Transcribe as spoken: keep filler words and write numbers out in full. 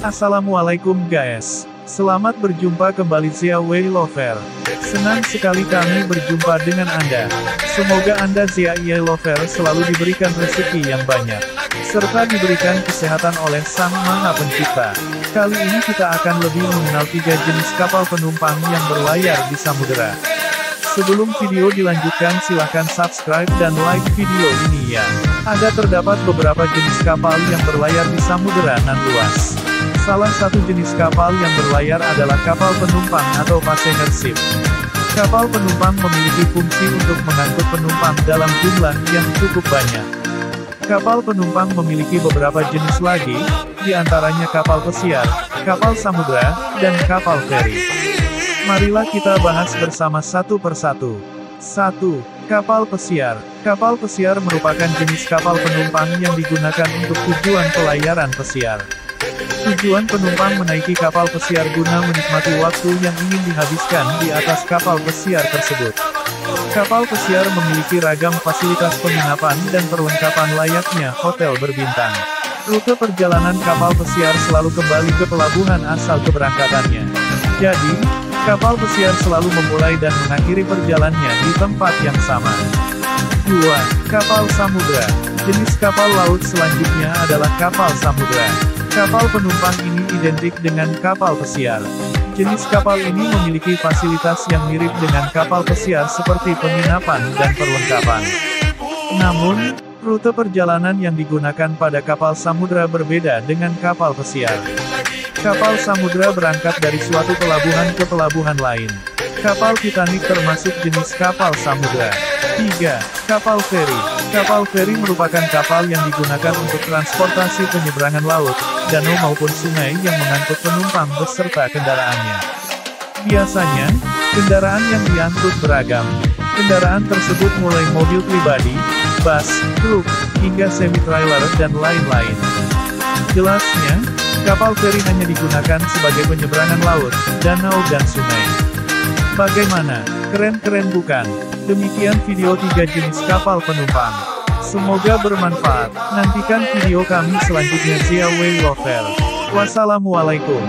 Assalamualaikum guys, selamat berjumpa kembali Z E A Way Lover. Senang sekali kami berjumpa dengan Anda. Semoga Anda Z E A Lover selalu diberikan rezeki yang banyak, serta diberikan kesehatan oleh Sang Maha Pencipta. Kali ini kita akan lebih mengenal tiga jenis kapal penumpang yang berlayar di samudera. Sebelum video dilanjutkan, silahkan subscribe dan like video ini ya. Ada terdapat beberapa jenis kapal yang berlayar di samudera nan luas. Salah satu jenis kapal yang berlayar adalah kapal penumpang atau passenger ship. Kapal penumpang memiliki fungsi untuk mengangkut penumpang dalam jumlah yang cukup banyak. Kapal penumpang memiliki beberapa jenis lagi, di antaranya kapal pesiar, kapal samudera, dan kapal feri. Marilah kita bahas bersama satu persatu. satu. Kapal pesiar. Kapal pesiar merupakan jenis kapal penumpang yang digunakan untuk tujuan pelayaran pesiar. Tujuan penumpang menaiki kapal pesiar guna menikmati waktu yang ingin dihabiskan di atas kapal pesiar tersebut. Kapal pesiar memiliki ragam fasilitas penginapan dan perlengkapan layaknya hotel berbintang. Rute perjalanan kapal pesiar selalu kembali ke pelabuhan asal keberangkatannya. Jadi, kapal pesiar selalu memulai dan mengakhiri perjalanannya di tempat yang sama. dua. Kapal samudera. Jenis kapal laut selanjutnya adalah kapal samudera. Kapal penumpang ini identik dengan kapal pesiar. Jenis kapal ini memiliki fasilitas yang mirip dengan kapal pesiar seperti penginapan dan perlengkapan. Namun, rute perjalanan yang digunakan pada kapal samudera berbeda dengan kapal pesiar. Kapal samudera berangkat dari suatu pelabuhan ke pelabuhan lain. Kapal Titanic termasuk jenis kapal samudera. tiga. Kapal feri. Kapal feri merupakan kapal yang digunakan untuk transportasi penyeberangan laut, danau maupun sungai yang mengangkut penumpang beserta kendaraannya. Biasanya, kendaraan yang diangkut beragam. Kendaraan tersebut mulai mobil pribadi, bus, truk, hingga semi-trailer dan lain-lain. Jelasnya, kapal feri hanya digunakan sebagai penyeberangan laut, danau dan sungai. Bagaimana? Keren-keren bukan? Demikian video tiga jenis kapal penumpang. Semoga bermanfaat. Nantikan video kami selanjutnya Z E A Way Lover. Wassalamualaikum.